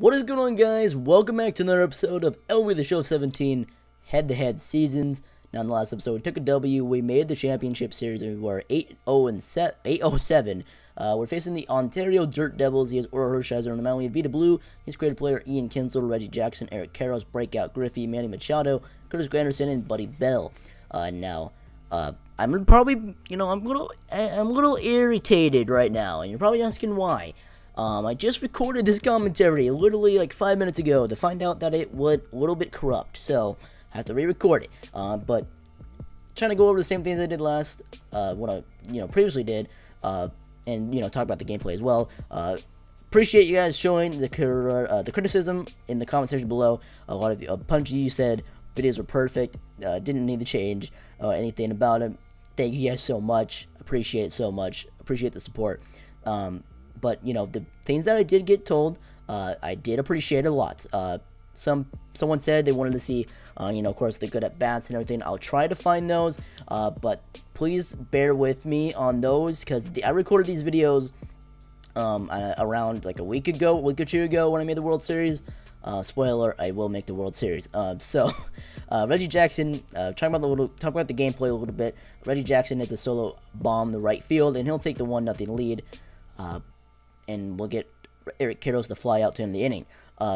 What is going on, guys? Welcome back to another episode of MLB The Show 17 head-to-head seasons. Now, in the last episode, we took a W. We made the championship series, and we were 8-0-7. We're facing the Ontario Dirt Devils. He has Orel Hershiser on the mound. We have Vita Blue. He's created player Ian Kinsler, Reggie Jackson, Eric Karros, Breakout Griffey, Manny Machado, Curtis Granderson, and Buddy Bell. I'm probably, I'm a little irritated right now, and you're probably asking why. I just recorded this commentary literally like 5 minutes ago to find out that it was a little bit corrupt, so I have to re-record it. But trying to go over the same things I did last, what I previously did, and talk about the gameplay as well. Appreciate you guys showing the criticism in the comment section below. A lot of Pungie said videos were perfect, didn't need to change anything about it. Thank you guys so much. Appreciate it so much. Appreciate the support. But, the things that I did get told, I did appreciate a lot. Someone said they wanted to see, of course, the good at-bats and everything. I'll try to find those, but please bear with me on those, because I recorded these videos around like a week or two ago when I made the World Series. Spoiler, I will make the World Series. Reggie Jackson, talk about the gameplay a little bit. Reggie Jackson has a solo bomb to right field, and he'll take the 1-0 lead. And we'll get Eric Karros to fly out to end the inning.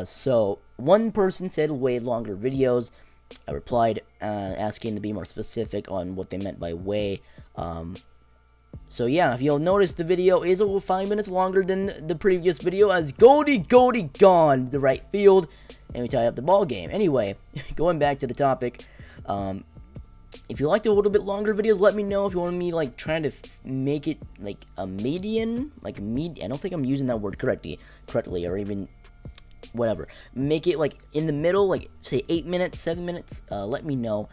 So one person said way longer videos. I replied asking to be more specific on what they meant by way. So yeah, if you'll notice, the video is over 5 minutes longer than the previous video, as Goldie gone the right field, and we tie up the ball game. Anyway, going back to the topic. If you liked a little bit longer videos, let me know. If you want me, like, trying to make it, like, a median, like, I don't think I'm using that word correctly, or even, whatever. Make it, like, in the middle, like, say, 8 minutes, 7 minutes, let me know,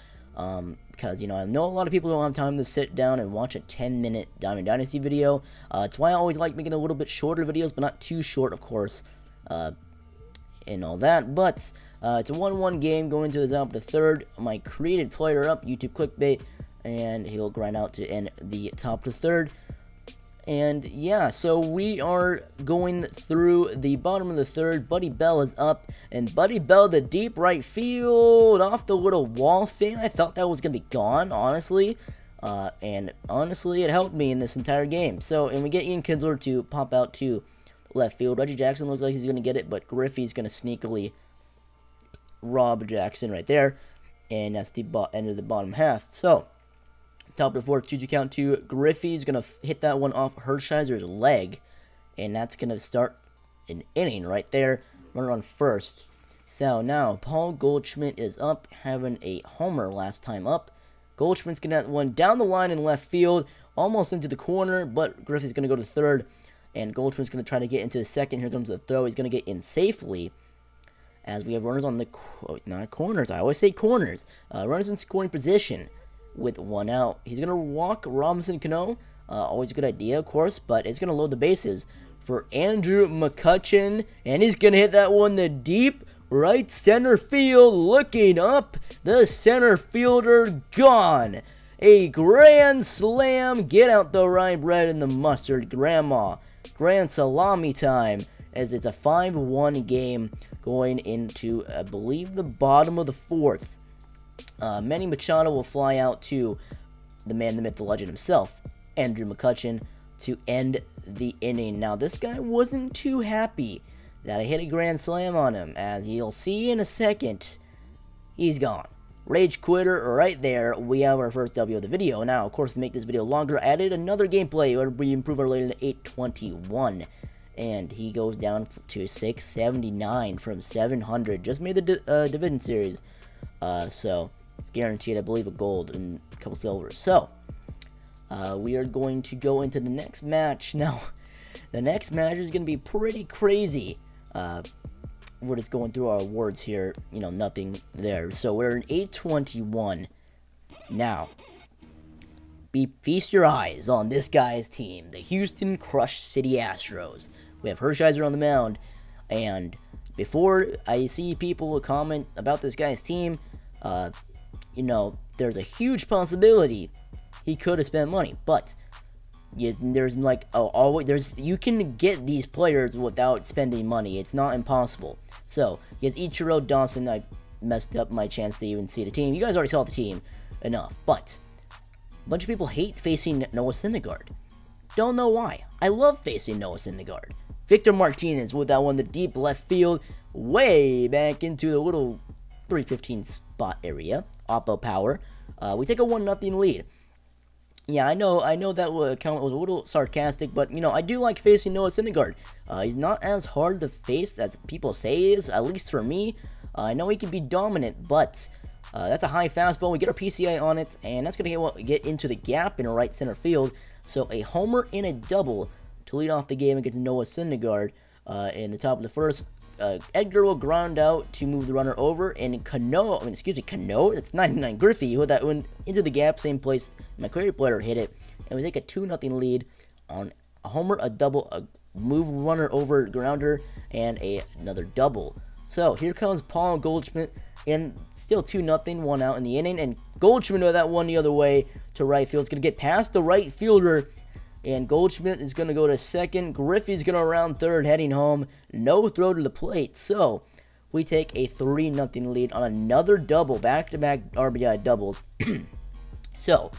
because, I know a lot of people don't have time to sit down and watch a 10-minute Diamond Dynasty video. It's why I always like making a little bit shorter videos, but not too short, of course, and all that, but... it's a 1-1 game going to the top of the third. My created player up, YouTube clickbait, and he'll grind out to end the top of the third. And yeah, so we are going through the bottom of the third. Buddy Bell is up, and Buddy Bell, the deep right field, off the little wall thing. I thought that was going to be gone, honestly. And honestly, it helped me in this entire game. So, and we get Ian Kinsler to pop out to left field. Reggie Jackson looks like he's going to get it, but Griffey's going to sneakily rob Jackson right there, and that's the end of the bottom half. So, top of the fourth, 2-2 count to Griffey's gonna hit that one off Hershiser's leg, and that's gonna start an inning right there. Runner on first. So now Paul Goldschmidt is up, having a homer last time up. Goldschmidt's gonna have one down the line in left field, almost into the corner, but Griffey's gonna go to third, and Goldschmidt's gonna try to get into the second. Here comes the throw. He's gonna get in safely, as we have runners on the, not corners, I always say corners, runners in scoring position with one out. He's going to walk Robinson Cano, always a good idea, of course, but it's going to load the bases for Andrew McCutchen, and he's going to hit that one the deep right center field, looking up, the center fielder gone. A grand slam, get out the rye bread and the mustard, grandma. Grand salami time, as it's a 5-1 game going into, I believe, the bottom of the fourth. Manny Machado will fly out to the man, the myth, the legend himself, Andrew McCutchen, to end the inning. Now, this guy wasn't too happy that I hit a grand slam on him. As you'll see in a second, he's gone. Rage quitter right there. We have our first W of the video. Now, of course, to make this video longer, I added another gameplay where we improve our rating to 821. And he goes down to 679 from 700. Just made the division series. So, it's guaranteed, I believe, a gold and a couple silvers. So, we are going to go into the next match. Now, the next match is going to be pretty crazy. We're just going through our awards here. Nothing there. So, we're in 821. Now, feast your eyes on this guy's team, the Houston Crush City Astros. We have Hershiser on the mound, and before I see people comment about this guy's team, there's a huge possibility he could have spent money, but You can get these players without spending money. It's not impossible. So he has Ichiro, Dawson. I messed up my chance to even see the team. You guys already saw the team enough, but a bunch of people hate facing Noah Syndergaard. Don't know why. I love facing Noah Syndergaard. Victor Martinez with that one, the deep left field, way back into the little 315 spot area. Oppo power. We take a 1-0 lead. Yeah, I know that account was a little sarcastic, but, you know, I do like facing Noah Syndergaard. He's not as hard to face as people say he is, at least for me. I know he can be dominant, but that's a high fastball. We get our PCI on it, and that's going to get into the gap in right center field. So a homer and a double to lead off the game against Noah Syndergaard in the top of the first. Edgar will ground out to move the runner over, and Cano, it's 99 Griffey, who that went into the gap, same place my query player hit it, and we take a 2-0 lead on a homer, a double, a move runner over grounder, and another double. So here comes Paul Goldschmidt, and still 2-0, one out in the inning, and Goldschmidt with that one the other way to right field. It's going to get past the right fielder, and Goldschmidt is going to go to second. Griffey's going to round third, heading home. No throw to the plate. So we take a 3-0 lead on another double, back-to-back RBI doubles. So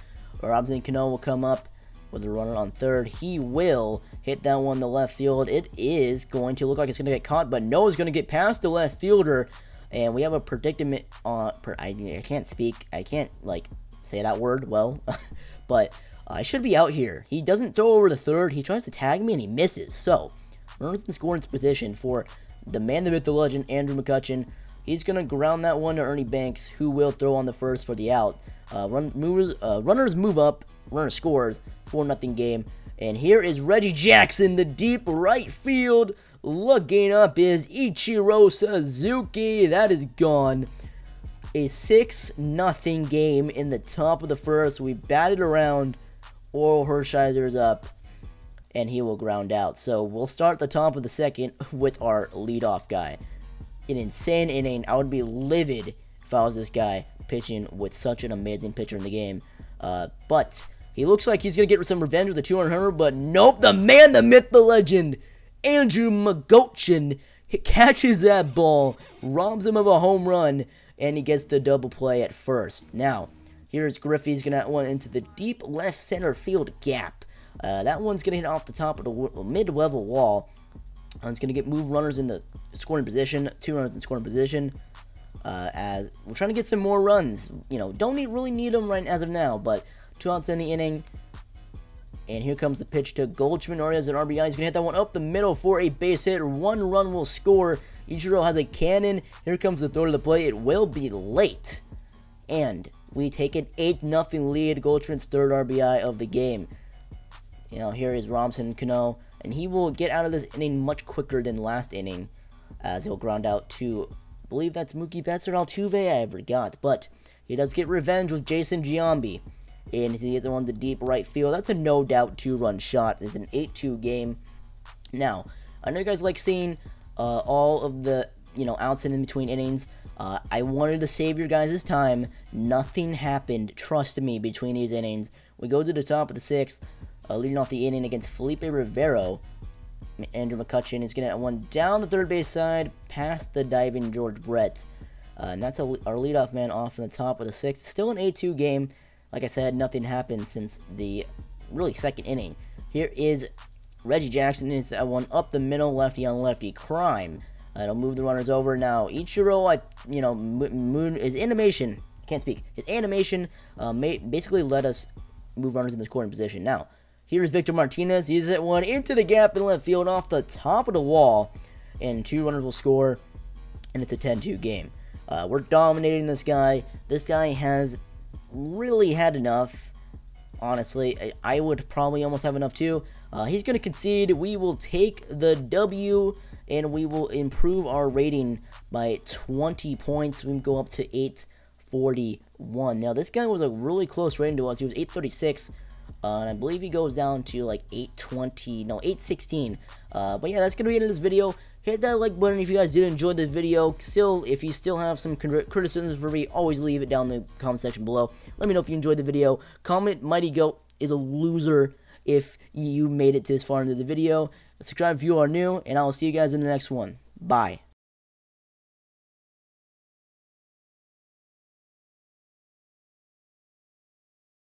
Robinson Cano will come up with a runner on third. He will hit that one to left field. It is going to look like it's going to get caught, but Noah's going to get past the left fielder, and we have a predicament on. I can't speak. I can't like say that word well, but. I should be out here. He doesn't throw over the third. He tries to tag me, and he misses. So, runners in scoring position for the man, the myth, the legend, Andrew McCutchen. He's going to ground that one to Ernie Banks, who will throw on the first for the out. Runners move up. Runner scores. 4-0 game. And here is Reggie Jackson, the deep right field. Looking up is Ichiro Suzuki. That is gone. A 6-0 game in the top of the first. We batted around. Orel Hershiser is up, and he will ground out. So we'll start the top of the second with our leadoff guy. An insane inning. I would be livid if I was this guy pitching with such an amazing pitcher in the game. But he looks like he's going to get some revenge with the 200-homer, but nope, the man, the myth, the legend, Andrew McCutchen, he catches that ball, robs him of a home run, and he gets the double play at first. Now, here's Griffey's going to one into the deep left center field gap. That one's going to hit off the top of the mid-level wall. And it's going to get move runners in the scoring position. Two runners in scoring position. As we're trying to get some more runs. You know, don't really need them right as of now. But 2 outs in the inning. And here comes the pitch to Goldschmidt. Already has an RBI. He's going to hit that one up the middle for a base hit. 1 run will score. Ichiro has a cannon. Here comes the throw to the plate. It will be late. And we take an 8-0 lead. Goldschmidt's third RBI of the game. You know, here is Robinson Cano, and he will get out of this inning much quicker than last inning, as he'll ground out to, I believe that's Mookie Betts or Altuve, I forgot, but he does get revenge with Jason Giambi, and he hit the one to deep right field. That's a no doubt 2-run shot. It's an 8-2 game. Now, I know you guys like seeing all of the, you know, outs and in between innings. I wanted to save your guys' time. Nothing happened, trust me, between these innings. We go to the top of the 6th, leading off the inning against Felipe Rivero. Andrew McCutchen is going to one down the third base side, past the diving George Brett. And that's our leadoff man off in the top of the 6th. Still an 8-2 game. Like I said, nothing happened since the, really, second inning. Here is Reggie Jackson. It's that one up the middle, lefty on lefty. Crime. It'll move the runners over. Now, Ichiro, his animation, can't speak. His animation basically let us move runners in the scoring position. Now, here's Victor Martinez. He's at one into the gap in left field off the top of the wall. And 2 runners will score, and it's a 10-2 game. We're dominating this guy. This guy has really had enough, honestly. I would probably almost have enough, too. He's going to concede. We will take the W, and we will improve our rating by 20 points. We can go up to 841. Now, this guy was a really close rating to us. He was 836, and I believe he goes down to like 820, no, 816. But yeah, that's going to be it in this video. Hit that like button if you guys did enjoy this video. Still, if you still have some criticisms for me, always leave it down in the comment section below. Let me know if you enjoyed the video. Comment, Mighty Goat is a loser. if you made it this far into the video. Subscribe if you are new, and I will see you guys in the next one. Bye.